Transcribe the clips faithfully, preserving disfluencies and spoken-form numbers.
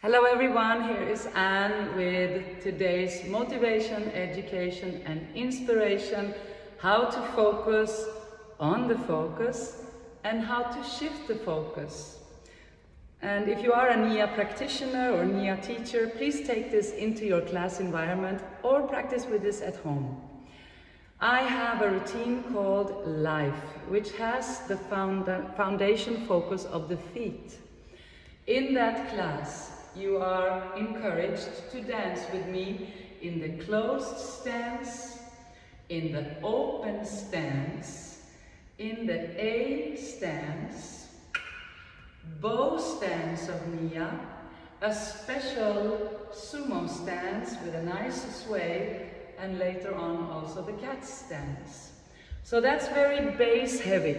Hello everyone, here is Ann with today's motivation, education and inspiration, how to focus on the focus and how to shift the focus. And if you are a Nia practitioner or Nia teacher, please take this into your class environment or practice with this at home. I have a routine called Life, which has the foundation focus of the feet. In that class, you are encouraged to dance with me in the closed stance, in the open stance, in the A stance, bow stance of Nia, a special sumo stance with a nice sway, and later on also the cat stance. So that's very base heavy.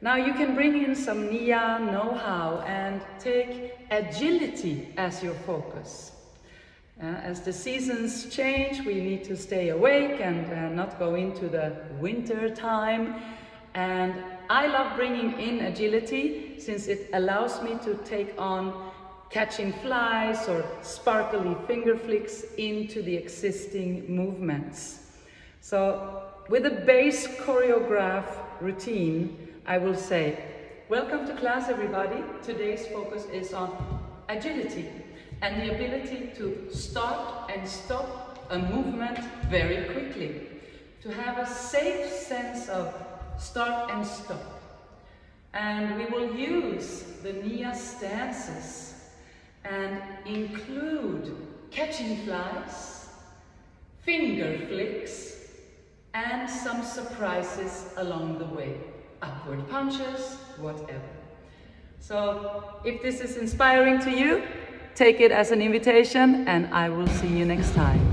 Now you can bring in some Nia know-how and take agility as your focus. Uh, as the seasons change, we need to stay awake and uh, not go into the winter time. And I love bringing in agility since it allows me to take on catching flies or sparkly finger flicks into the existing movements. So with a base choreograph routine, I will say, welcome to class everybody. Today's focus is on agility and the ability to start and stop a movement very quickly. To have a safe sense of start and stop. And we will use the Nia stances and include catching flies, finger flicks, and some surprises along the way. Upward punches, whatever. So if this is inspiring to you, take it as an invitation, and I will see you next time.